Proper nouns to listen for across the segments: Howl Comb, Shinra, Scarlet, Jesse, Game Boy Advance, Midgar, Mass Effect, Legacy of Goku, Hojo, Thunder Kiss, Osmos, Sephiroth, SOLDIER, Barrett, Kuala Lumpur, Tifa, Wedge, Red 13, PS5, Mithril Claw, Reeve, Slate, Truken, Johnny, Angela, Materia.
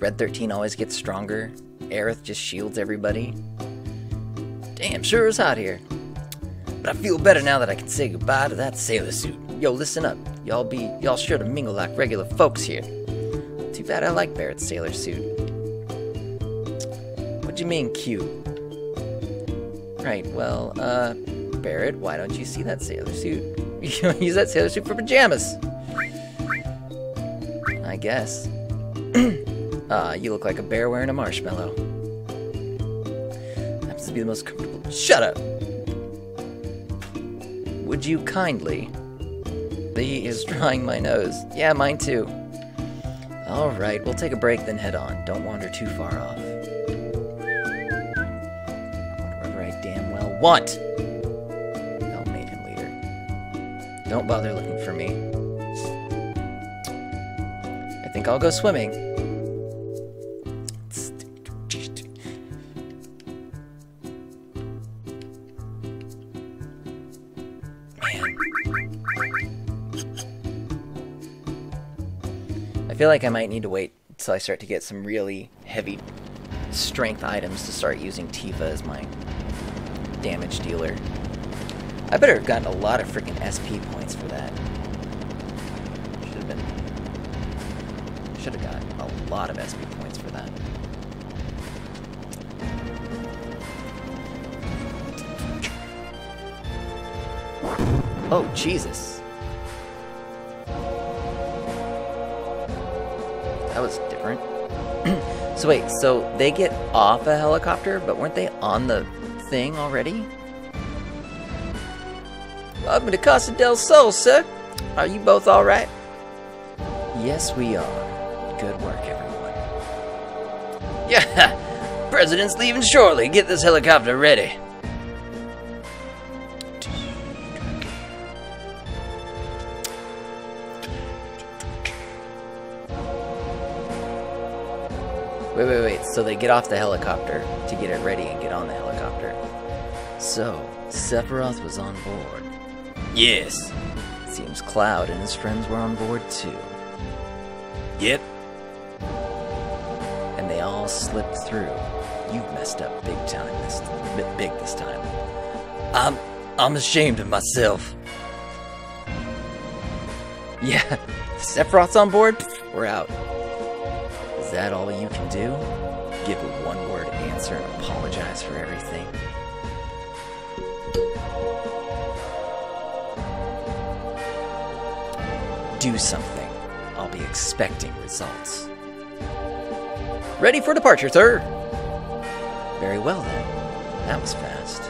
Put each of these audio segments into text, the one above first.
Red 13 always gets stronger. Aerith just shields everybody. Damn, sure is hot here. But I feel better now that I can say goodbye to that sailor suit. Yo, listen up. Y'all sure to mingle like regular folks here. Too bad I like Barrett's sailor suit. What do you mean, cute? Right, well, Barrett, why don't you see that sailor suit? You know, use that sailor suit for pajamas. I guess. Ah, you look like a bear wearing a marshmallow. Happens to be the most comfortable. Shut up! Would you kindly? He is drawing my nose. Yeah, mine too. Alright, we'll take a break, then head on. Don't wander too far off. Wherever I damn well want! Hell made him leader. Don't bother looking for me. I think I'll go swimming. I feel like I might need to wait until I start to get some really heavy strength items to start using Tifa as my damage dealer. I better have gotten a lot of freaking SP points for that. Should have gotten a lot of SP points for that. Oh, Jesus. That was different. So wait, so they get off a helicopter, but weren't they on the thing already? Welcome to Casa del Sol, sir. Are you both all right? Yes, we are. Good work, everyone. Yeah, President's leaving shortly. Get this helicopter ready. Wait, so they get off the helicopter to get it ready and get on the helicopter. So, Sephiroth was on board. Yes. Seems Cloud and his friends were on board too. Yep. And they all slipped through. You've messed up big time this time. I'm ashamed of myself. Yeah, Sephiroth's on board? We're out. Is that all you can do? Give a one-word answer and apologize for everything. Do something. I'll be expecting results. Ready for departure, sir! Very well, then. That was fast.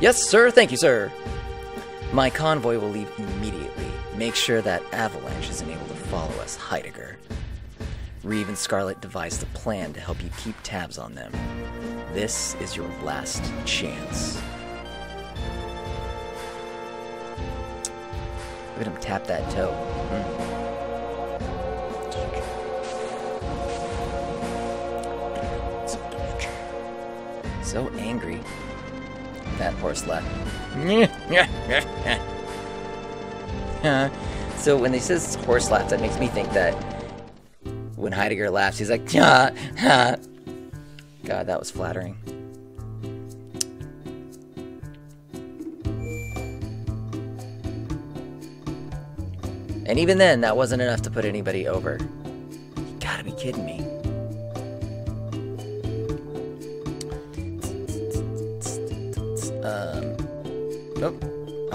Yes, sir! Thank you, sir! My convoy will leave immediately. Make sure that Avalanche isn't able to follow us, Heidegger. Reeve and Scarlet devised a plan to help you keep tabs on them. This is your last chance. Look at him tap that toe. So angry. That horse laugh. So when they says horse laugh, that makes me think that when Heidegger laughs, he's like, ha, ha. God, that was flattering. And even then, that wasn't enough to put anybody over. You gotta be kidding me.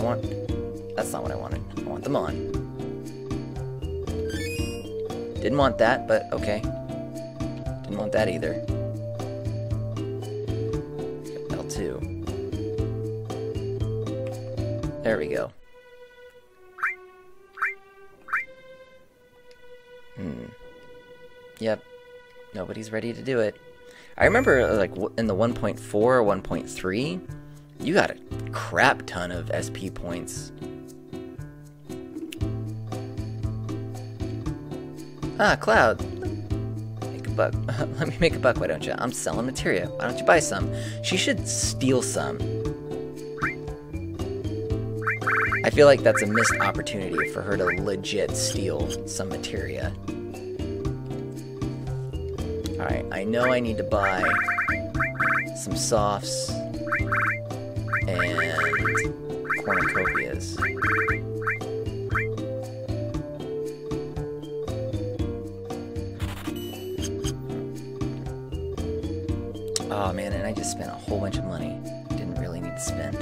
Oh, that's not what I wanted. I want them on. Didn't want that, but okay. Didn't want that either. L2. There we go. Yep. Nobody's ready to do it. I remember, like, in the 1.4 or 1.3, you got a crap ton of SP points. Ah, Cloud. Make a buck. Let me make a buck, why don't you? I'm selling Materia. Why don't you buy some? She should steal some. I feel like that's a missed opportunity for her to legit steal some Materia. Alright, I know I need to buy some softs and cornucopias. Oh man, and I just spent a whole bunch of money. Didn't really need to spend.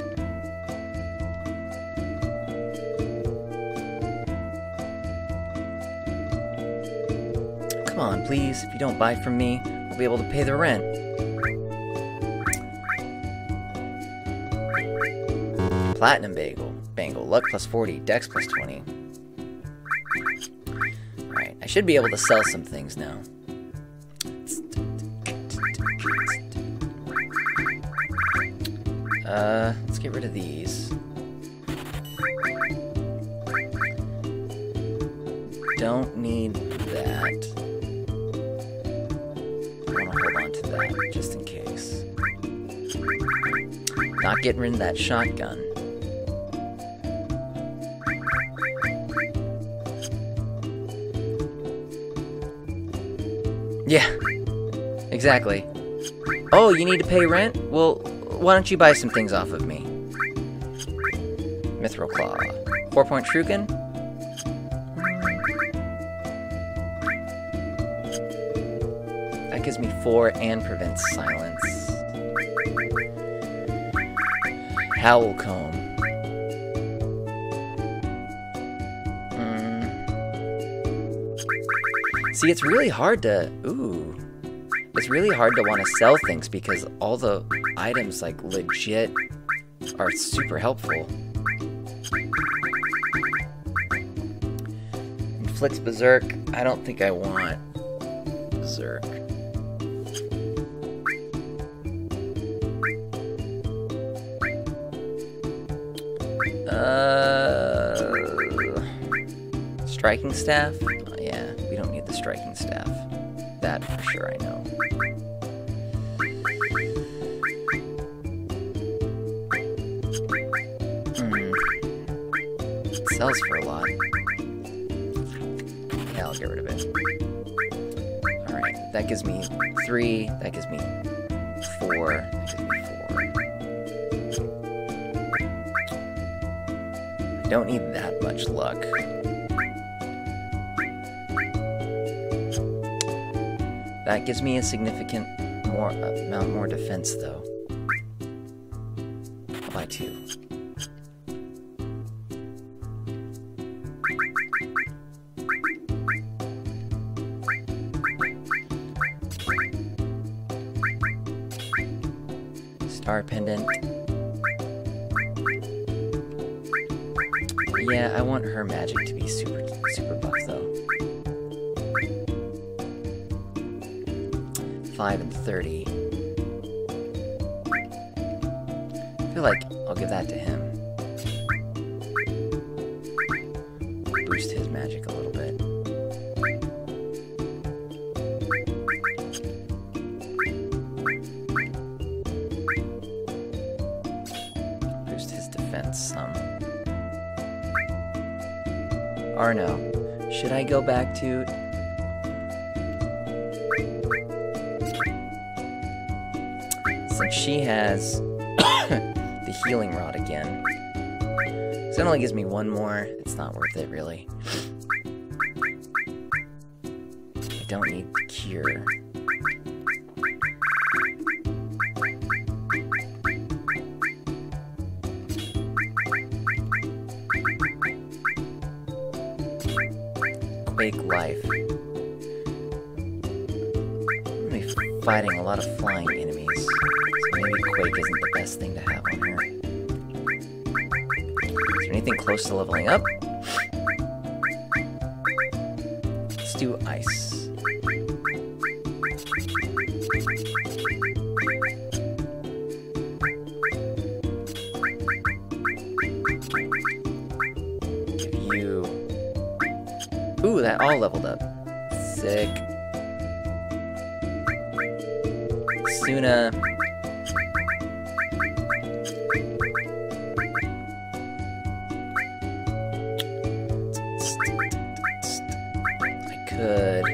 Come on, please. If you don't buy from me, I'll be able to pay the rent. Platinum Bagel. Bangle. Luck plus 40. Dex plus 20. Alright, I should be able to sell some things now. Let's get rid of these. Don't need that. I want to hold on to that, just in case. Not getting rid of that shotgun. Yeah, exactly. Oh, you need to pay rent? Well, why don't you buy some things off of me? Mithril Claw. 4-point Truken. That gives me 4 and prevents silence. Howl Comb. See, it's really hard to... Ooh. It's really hard to want to sell things because all the... items like legit are super helpful. Inflicts Berserk. I don't think I want Berserk. Striking Staff? Oh, yeah, we don't need the Striking Staff. That for sure I know. Sells for a lot. Yeah, I'll get rid of it. Alright, that gives me 3, that gives me 4, that gives me 4. I don't need that much luck. That gives me a significant amount more defense, though. I'll buy 2. Star Pendant. Yeah, I want her magic to be super buff though. 5 and 30. I feel like I'll give that to him. Boost his magic a little bit. Or no. Should I go back to... Since she has the healing rod again. So it only gives me 1 more. It's not worth it, really. I don't need Cure. Quake life. I'm gonna be fighting a lot of flying enemies, so maybe Quake isn't the best thing to have on her. Is there anything close to leveling up? Let's do ice. That all leveled up. Sick. Suna. I could.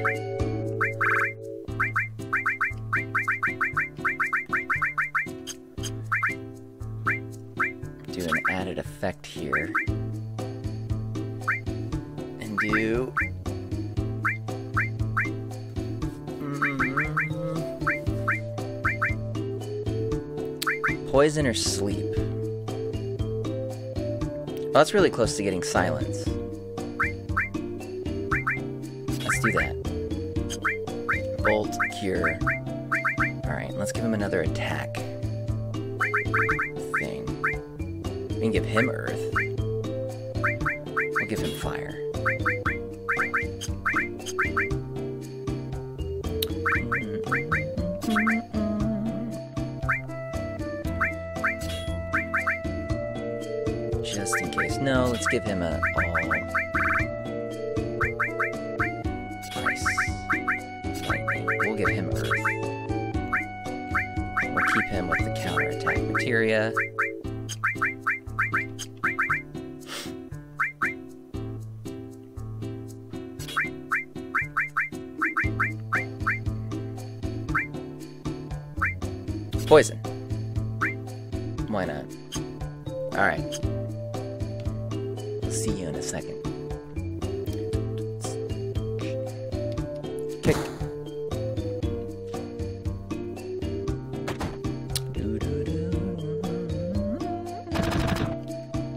added effect here. And do... Poison or sleep? Well, that's really close to getting silence. Let's do that. Bolt, cure. Alright, let's give him another attack thing. We can give him earth. We'll give him fire. No, let's give him a ice. Lightning. We'll give him earth. We'll keep him with the counterattack materia. Poison. Why not? Alright. See you in a second. Kick.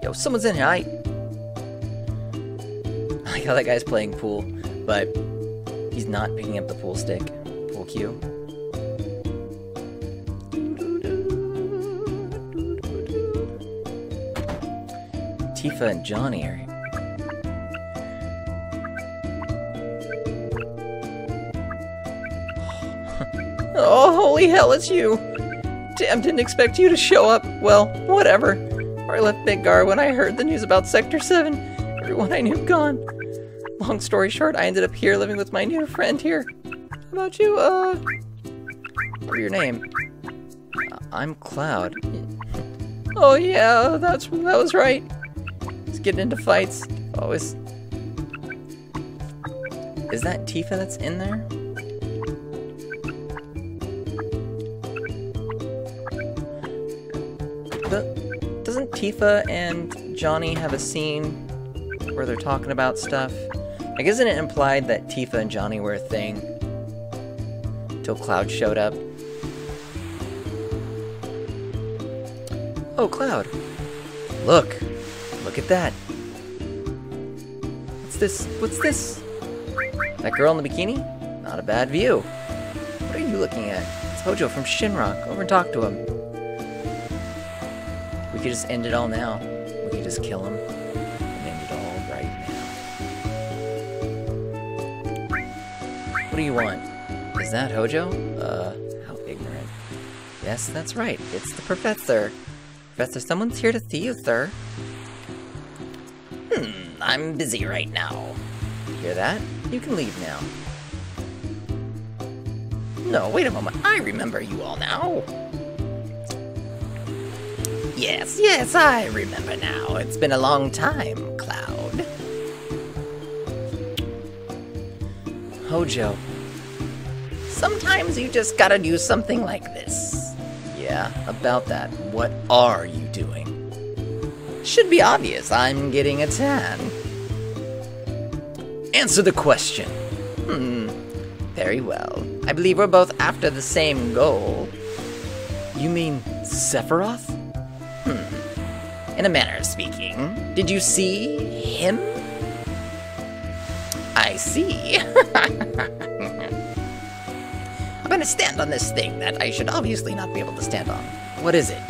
Yo, someone's in here. I like how that guy's playing pool, but he's not picking up the pool stick. Pool cue. Tifa and Johnny are... Oh, holy hell, it's you! Damn, didn't expect you to show up. Well, whatever. I left Biggar when I heard the news about Sector 7. Everyone I knew gone. Long story short, I ended up here living with my new friend here. How about you, What are your name? I'm Cloud. Oh yeah, that was right. Getting into fights, always. Is that Tifa that's in there? Doesn't Tifa and Johnny have a scene where they're talking about stuff? Like, isn't it implied that Tifa and Johnny were a thing till Cloud showed up? Oh, Cloud! Look! Look at that. What's this? What's this? That girl in the bikini? Not a bad view. What are you looking at? It's Hojo from Shinra. Go over and talk to him. We could just end it all now. We could just kill him and end it all right now. What do you want? Is that Hojo? How ignorant. Yes, that's right. It's the professor. Professor, someone's here to see you, sir. I'm busy right now. You hear that? You can leave now. No, wait a moment. I remember you all now. Yes, yes, I remember now. It's been a long time, Cloud. Hojo. Sometimes you just gotta do something like this. Yeah, about that. What are you doing? Should be obvious, I'm getting a tan. Answer the question. Very well. I believe we're both after the same goal. You mean Sephiroth? In a manner of speaking. Did you see him? I see. I'm gonna stand on this thing that I should obviously not be able to stand on. What is it?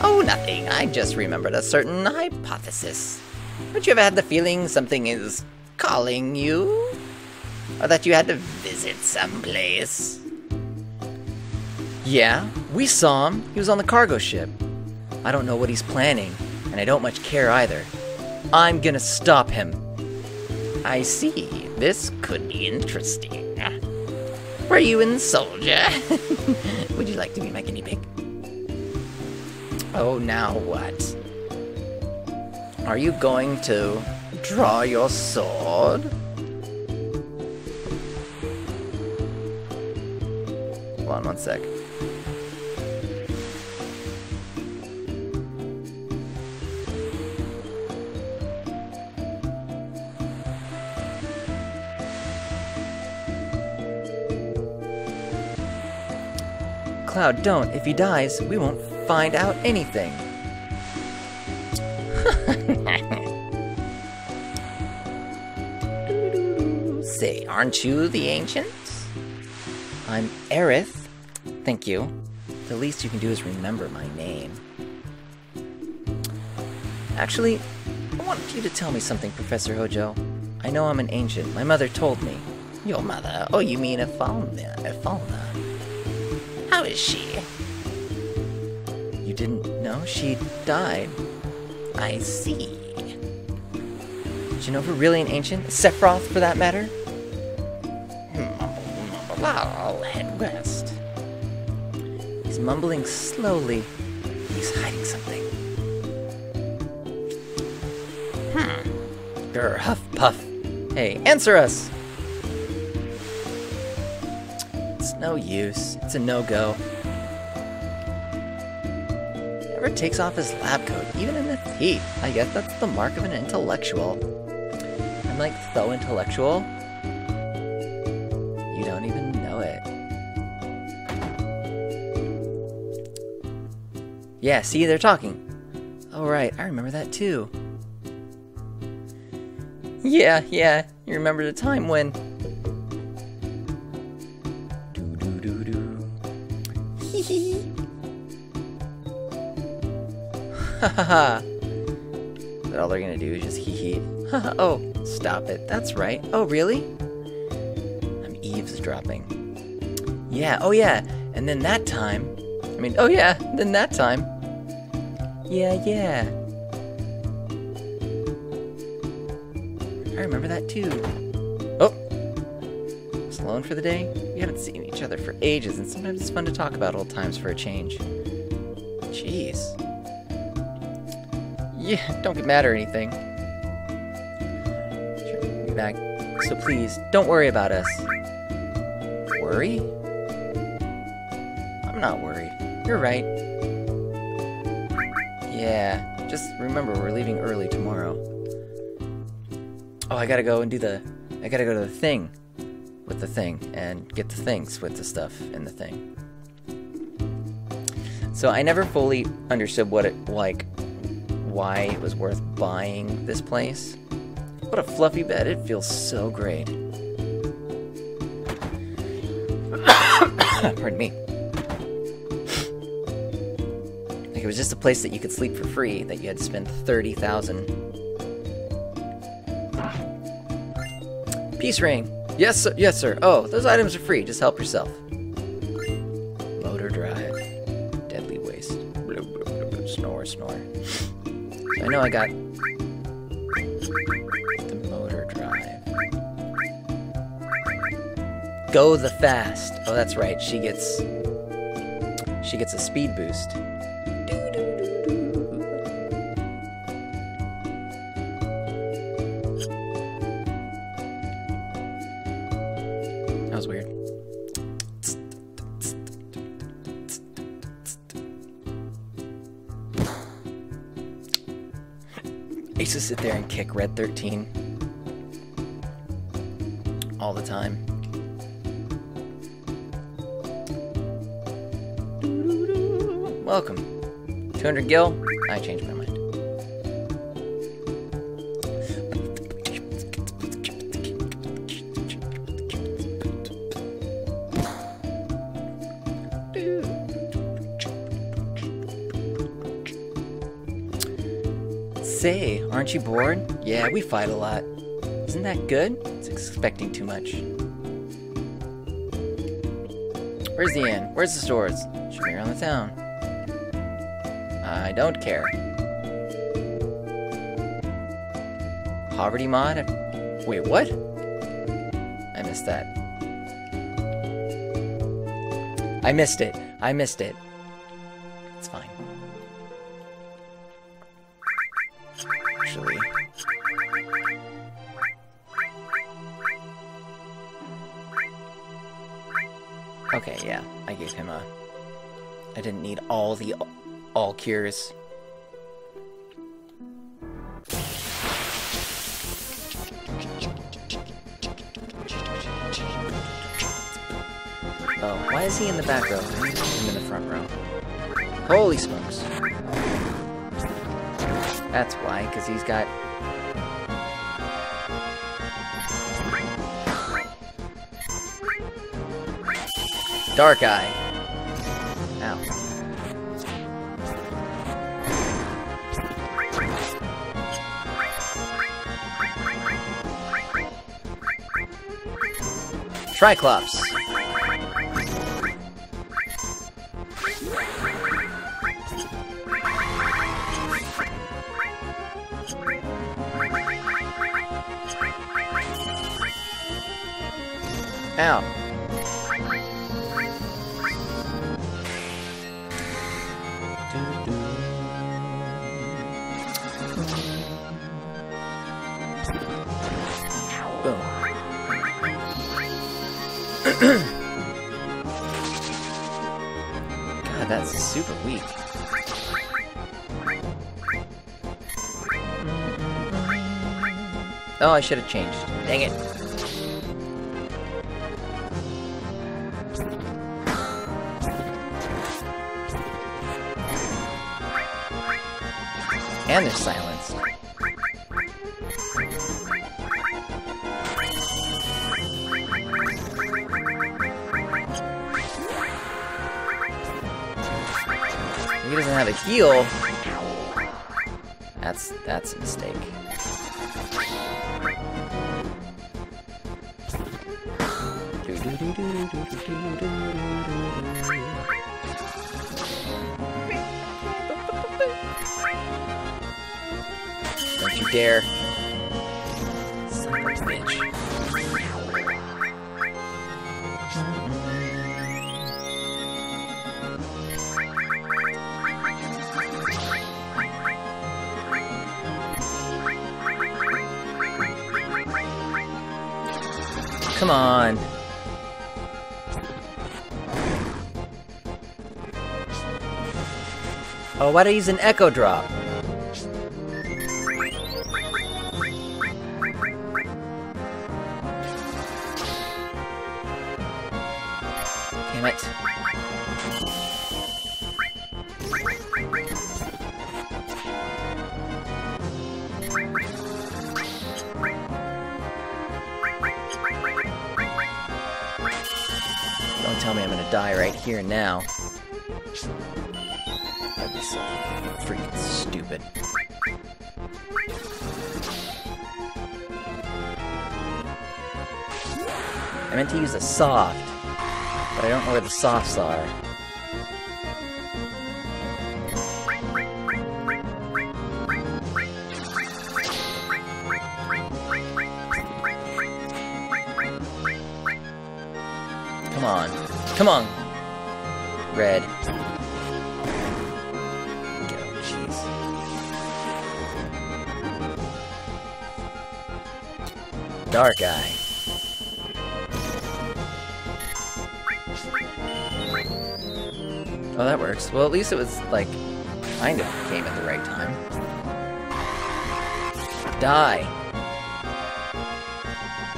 Oh, nothing. I just remembered a certain hypothesis. Haven't you ever had the feeling something is calling you? Or that you had to visit someplace? Yeah, we saw him. He was on the cargo ship. I don't know what he's planning, and I don't much care either. I'm gonna stop him. I see. This could be interesting. Were you in Soldier? Would you like to be my guinea pig? Oh, now what? Are you going to draw your sword? Hold on one sec. Cloud, don't. If he dies, we won't find out anything. Say, aren't you the Ancients? I'm Aerith. Thank you. The least you can do is remember my name. Actually, I want you to tell me something, Professor Hojo. I know I'm an Ancient. My mother told me. Your mother? Oh, you mean Efalna. How is she? You didn't know? She died. I see. Do you know if we're really an Ancient? Sephiroth, for that matter? I'll head west. He's mumbling slowly. He's hiding something. Grr, huff, puff. Hey, answer us! It's no use. It's a no-go. Never takes off his lab coat, even in the heat. I guess that's the mark of an intellectual. I'm like so intellectual. You don't even know it. Yeah, see, they're talking. Oh, right, I remember that too. Yeah, you remember the time when... Hahaha. That all they're gonna do is just hee-hee. Haha, oh, stop it. That's right. Oh, really? I'm eavesdropping. Yeah, oh yeah. And then that time... I mean, oh yeah, then that time. Yeah. I remember that too. Oh! I was alone for the day? We haven't seen each other for ages, and sometimes it's fun to talk about old times for a change. Jeez. Yeah, don't get mad or anything. Sure, we'll be back. So please, don't worry about us. Worry? I'm not worried. You're right. Yeah, just remember we're leaving early tomorrow. Oh, I gotta go to the thing with the thing and get the things with the stuff and the thing. So I never fully understood what it, like, why it was worth buying this place. What a fluffy bed. It feels so great. Pardon me. Like, it was just a place that you could sleep for free, that you had to spend $30,000. Peace ring. Yes, sir. Oh, those items are free. Just help yourself. Motor drive. Deadly waste. Blah, blah, blah, blah. Snore. I know I got the motor drive. Go the fast. Oh, that's right. She gets a speed boost. Sit there and kick Red 13 all the time. Welcome. 200 gil? I changed my mind. Say, aren't you bored? Yeah, we fight a lot. Isn't that good? It's expecting too much. Where's the inn? Where's the stores? Should be around the town. I don't care. Poverty mod? Wait, what? I missed that. I missed it. It's fine. Okay, yeah, I gave him a... I didn't need all the all cures. Oh, why is he in the back row? I'm in the front row. Holy smokes. That's why, because he's got... Dark Eye. Ow. Tri-clops. Ow. God, that's super weak. Oh, I should have changed. Dang it. And they're silenced. He doesn't have a heal. That's a mistake. Don't you dare. Son of a bitch. Come on. Oh, why do I use an Echo Drop? Damn it. Die right here now. That'd be so freaking stupid. I meant to use a soft, but I don't know where the softs are. Come on. Come on, Red. Go, jeez. Dark Eye. Oh, that works. Well, at least it was, like, kind of came at the right time. Die.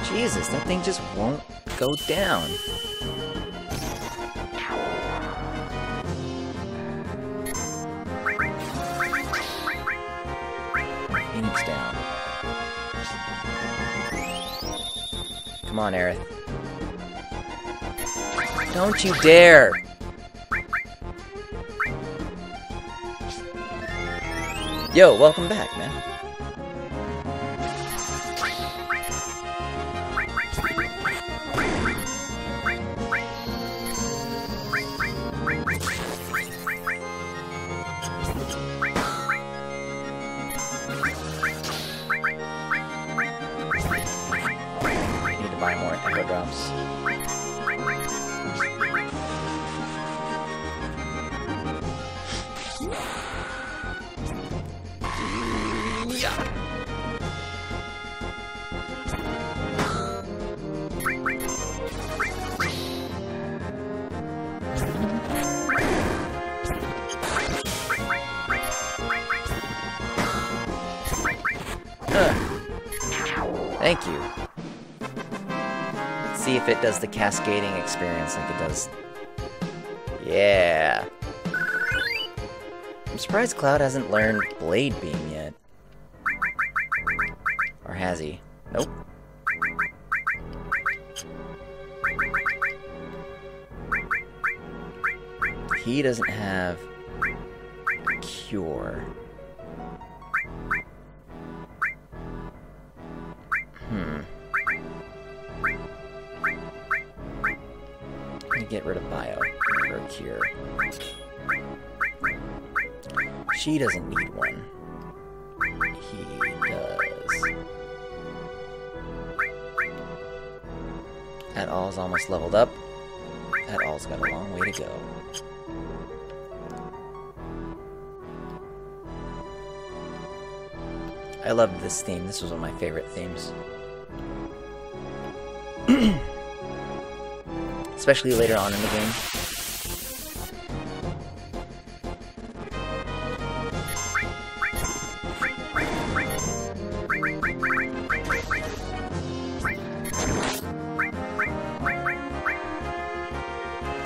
Jesus, that thing just won't go down. Come on, Aerith. Don't you dare! Yo, welcome back, man. Thank you. Let's see if it does the cascading experience like it does Yeah. I'm surprised Cloud hasn't learned Blade Beam yet. Or has he? Nope. He doesn't have Cure. Let me get rid of Bio for Cure. She doesn't need one. He does. At All's almost leveled up. At All's got a long way to go. I loved this theme. This was one of my favorite themes. Especially later on in the game.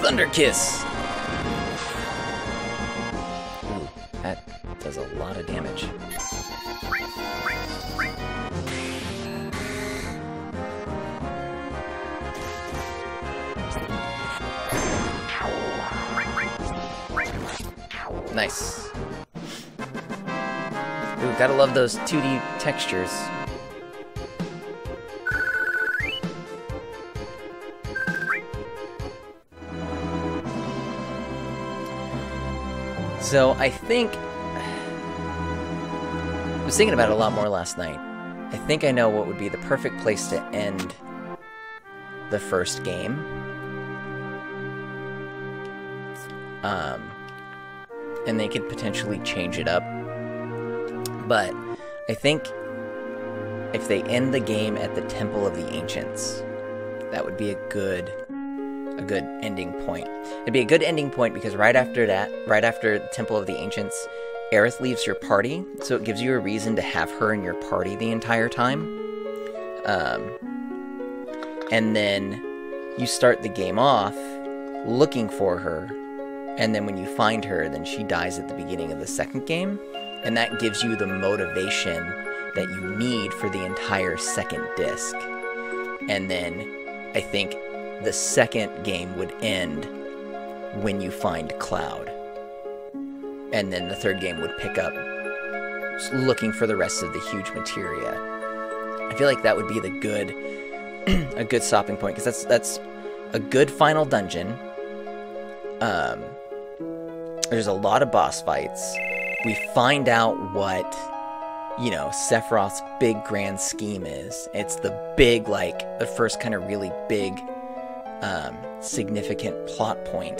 Thunder Kiss! Ooh, that does a lot of damage. Nice. Ooh, gotta love those 2D textures. So I think... I was thinking about it a lot more last night. I think I know what would be the perfect place to end the first game. And they could potentially change it up. But I think if they end the game at the Temple of the Ancients, that would be a good ending point. It'd be a good ending point because right after that, right after the Temple of the Ancients, Aerith leaves your party, so it gives you a reason to have her in your party the entire time. And then you start the game off looking for her. And then when you find her, then she dies at the beginning of the second game. And that gives you the motivation that you need for the entire second disc. And then I think the second game would end when you find Cloud. And then the third game would pick up looking for the rest of the huge materia. I feel like that would be the good, a good stopping point. Because that's a good final dungeon. There's a lot of boss fights. We find out what, you know, Sephiroth's big grand scheme is. It's the big, like, the first kind of really big, significant plot point.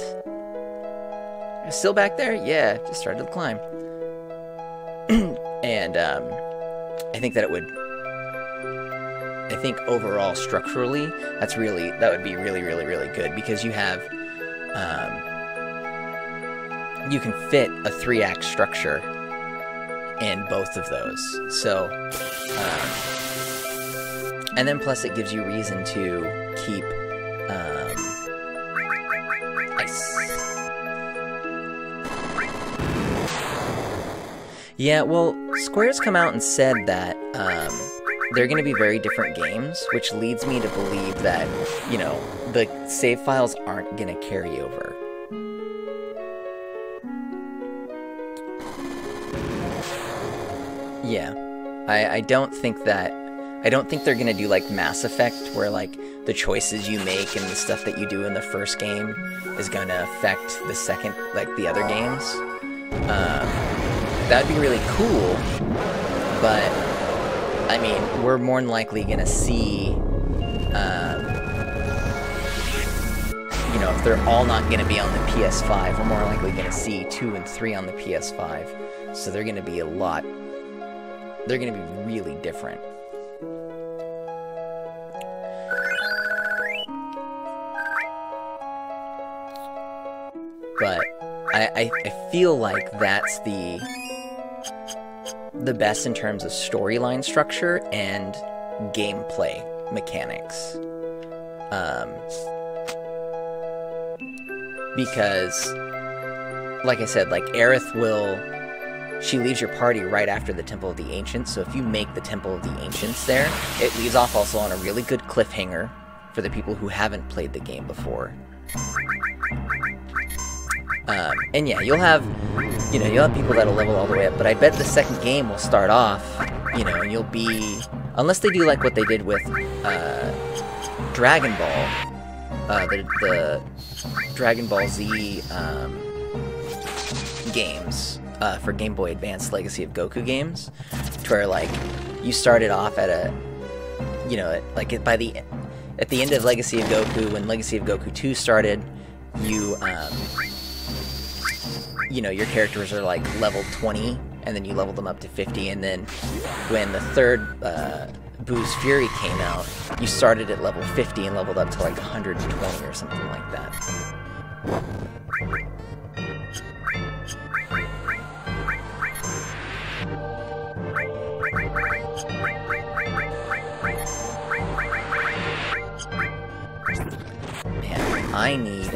Still back there? Yeah, just started to climb. And, I think that it would... I think overall, structurally, that's really... That would be really, really, really good. Because you have... you can fit a 3-act structure in both of those. So, and then plus it gives you reason to keep, ice. Yeah, well, Square's come out and said that, they're going to be very different games, which leads me to believe that, you know, the save files aren't going to carry over. Yeah. I don't think that... I don't think they're going to do, like, Mass Effect, where, like, the choices you make and the stuff that you do in the first game is going to affect the second, like, the other games. That'd be really cool, but... I mean, we're more than likely gonna see, you know, if they're all not gonna be on the PS5, we're more likely gonna see 2 and 3 on the PS5. So they're gonna be a lot, they're gonna be really different. But I feel like that's the best in terms of storyline structure and gameplay mechanics. because, like I said, like Aerith will, she leaves your party right after the Temple of the Ancients, so if you make the Temple of the Ancients there, it leaves off also on a really good cliffhanger for the people who haven't played the game before. And yeah, you'll have, you know, you'll have people that'll level all the way up, but I bet the second game will start off, you know, and you'll be, unless they do like what they did with, Dragon Ball, the Dragon Ball Z, games, for Game Boy Advance Legacy of Goku games, to where, like, you started off at a, you know, like, at the end of Legacy of Goku, when Legacy of Goku 2 started, you, you know, your characters are like level 20, and then you level them up to 50, and then when the third Boo's Fury came out, you started at level 50 and leveled up to like 120 or something like that. Man, I need,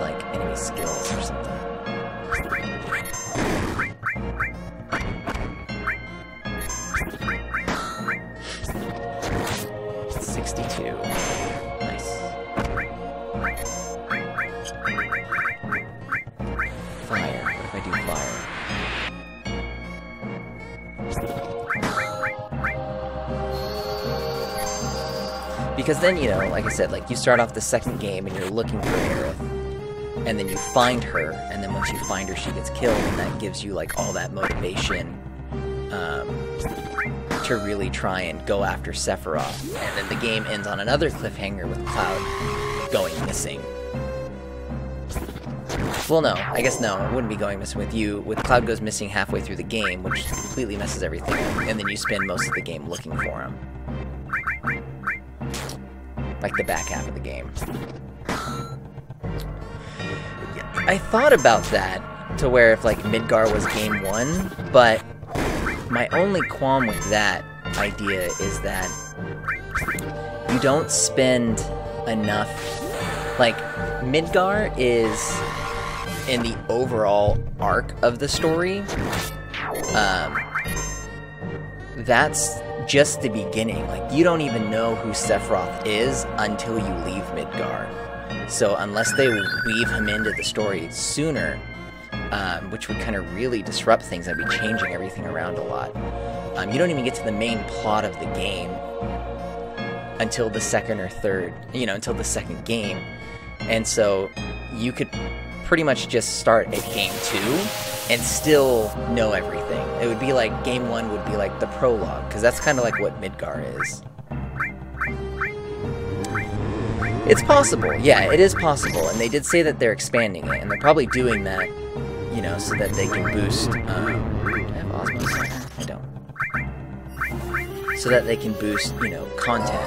like enemy skills or something. Because then, you know, like I said, like, you start off the second game and you're looking for Aerith, and then you find her, and then once you find her, she gets killed, and that gives you, like, all that motivation, to really try and go after Sephiroth. And then the game ends on another cliffhanger with Cloud going missing. Well, no, I guess no, it wouldn't be going missing with you. With Cloud goes missing halfway through the game, which completely messes everything up, and then you spend most of the game looking for him. Like the back half of the game. I thought about that to where if like Midgar was game one, but my only qualm with that idea is that you don't spend enough. Like, Midgar is in the overall arc of the story. That's just the beginning. Like, you don't even know who Sephiroth is until you leave Midgar. So unless they weave him into the story sooner, which would kind of really disrupt things, I'd be changing everything around a lot. You don't even get to the main plot of the game until the second or third, you know, until the second game. And so you could pretty much just start at game 2 and still know everything. It would be like game 1 would be like the prologue, because that's kind of like what Midgar is. It's possible, yeah, it is possible, and they did say that they're expanding it, and they're probably doing that, you know, so that they can boost, I have Osmos, I don't. So that they can boost, you know, content,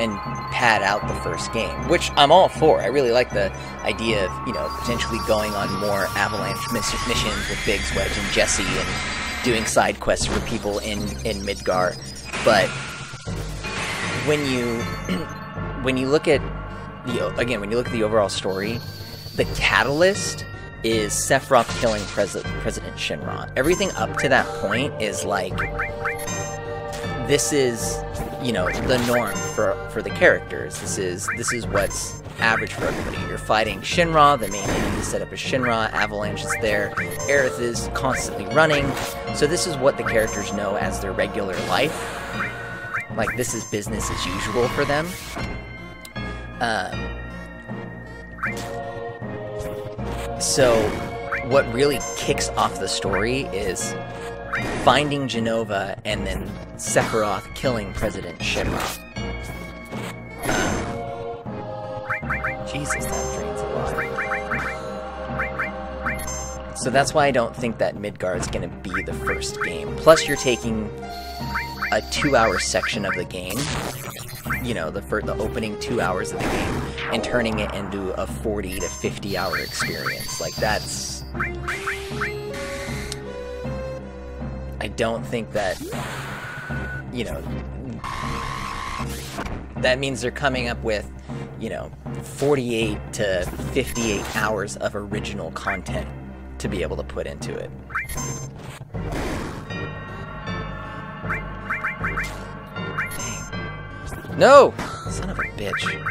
and pad out the first game, which I'm all for. I really like the idea of, you know, potentially going on more Avalanche missions with Biggs, Wedge, and Jesse, and doing side quests for people in Midgar. But when you look at the, again, when you look at the overall story, the catalyst is Sephiroth killing President Shinra. Everything up to that point is like, this is, you know, the norm for the characters. This is what's average for everybody. You're fighting Shinra, the main enemy set up is Shinra, Avalanche is there, Aerith is constantly running, so this is what the characters know as their regular life. Like, this is business as usual for them. So, what really kicks off the story is finding Genova, and then Sephiroth killing President Shinra. Jesus, that drains a lot. So that's why I don't think that Midgar is going to be the first game. Plus, you're taking a 2-hour section of the game, you know, the opening 2 hours of the game, and turning it into a 40 to 50-hour experience. Like, that's... I don't think that, you know, that means they're coming up with, you know, 48 to 58 hours of original content to be able to put into it. Dang. No! Son of a bitch.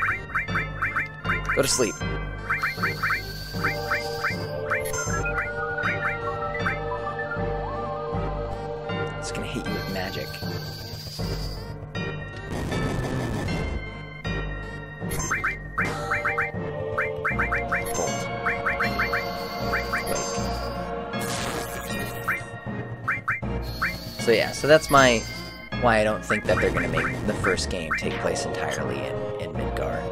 Go to sleep. It's gonna hit you with magic. So yeah, so that's my why I don't think that they're gonna make the first game take place entirely in Midgar.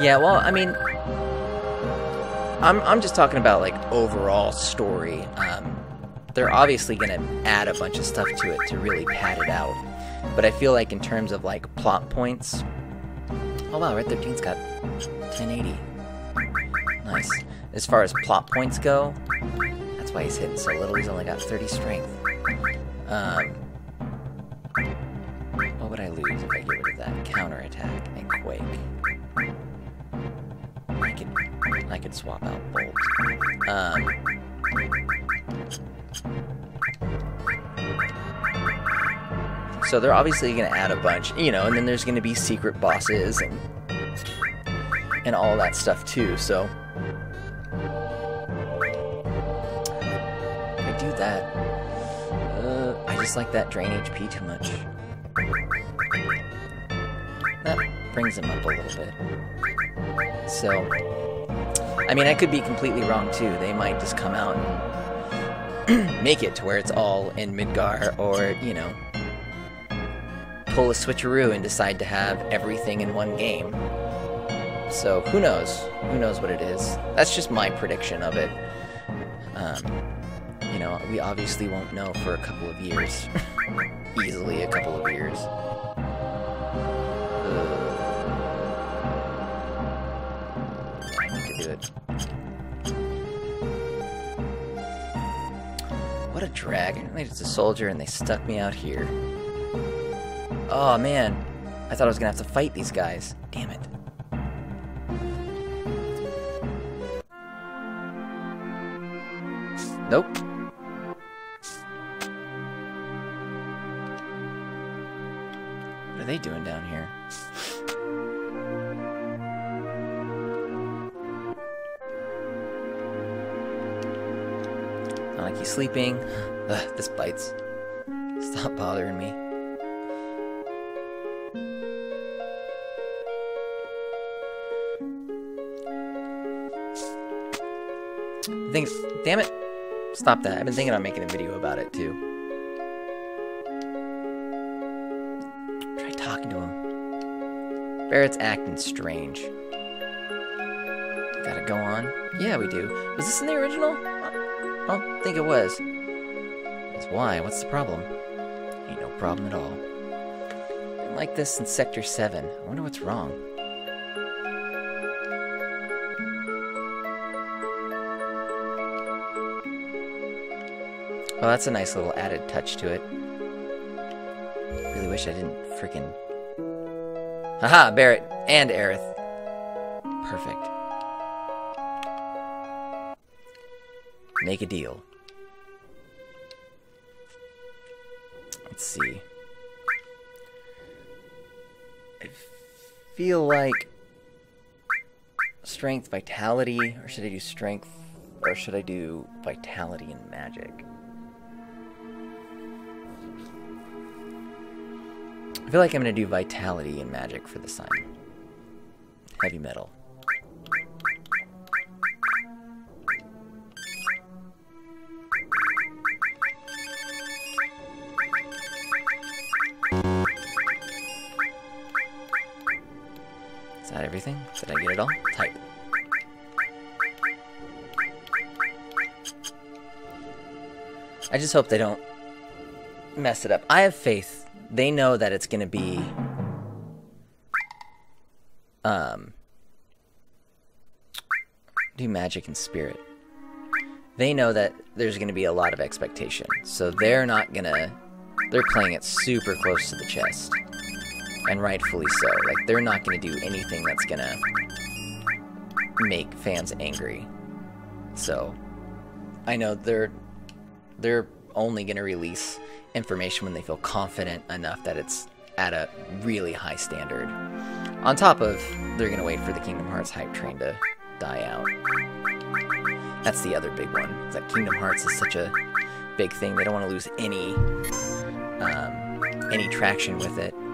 Yeah, well, I mean, I'm just talking about like overall story. They're obviously gonna add a bunch of stuff to it to really pad it out. But I feel like in terms of like plot points, oh wow, Red 13's got 1080. Nice. As far as plot points go, that's why he's hitting so little. He's only got 30 strength. What would I lose if I get rid of that? Counterattack and Quake. I could swap out Bolt. So they're obviously going to add a bunch, you know, and then there's going to be secret bosses and all that stuff too, so. If I do that, I just like that drain HP too much. That brings them up a little bit. So, I mean, I could be completely wrong too. They might just come out and make it to where it's all in Midgar or, you know, pull a switcheroo and decide to have everything in one game. So who knows? Who knows what it is? That's just my prediction of it. You know, we obviously won't know for a couple of years. Easily a couple of years. I need to do it. What a drag. I was a soldier and they stuck me out here. Oh man, I thought I was gonna have to fight these guys. Damn it. Nope. What are they doing down here? Not like he's sleeping. Ugh, this bites. Stop bothering me. Things, damn it! Stop that. I've been thinking about making a video about it too. Try talking to him. Barrett's acting strange. Gotta go on? Yeah, we do. Was this in the original? I don't think it was. That's why. What's the problem? Ain't no problem at all. Been like this since Sector 7. I wonder what's wrong. Well, that's a nice little added touch to it. Really wish I didn't frickin'... Haha, Barrett and Aerith. Perfect. Make a deal. Let's see. I feel like... Strength, Vitality, or should I do Strength, or should I do Vitality and Magic? I feel like I'm going to do Vitality and Magic for this time. Heavy Metal. Is that everything? Did I get it all? Tight. I just hope they don't mess it up. I have faith. They know that it's going to be do magic and spirit. They know that there's going to be a lot of expectation, so they're not going to... They're playing it super close to the chest. And rightfully so. Like, they're not going to do anything that's going to make fans angry. So, I know they're only going to release information when they feel confident enough that it's at a really high standard. On top of, they're going to wait for the Kingdom Hearts hype train to die out. That's the other big one, is that Kingdom Hearts is such a big thing. They don't want to lose any traction with it.